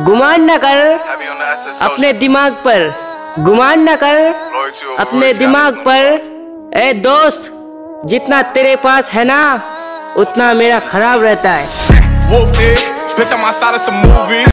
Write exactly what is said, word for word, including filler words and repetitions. गुमान न कर अपने दिमाग पर, गुमान न कर अपने दिमाग पर। ए दोस्त, जितना तेरे पास है ना उतना मेरा खराब रहता है।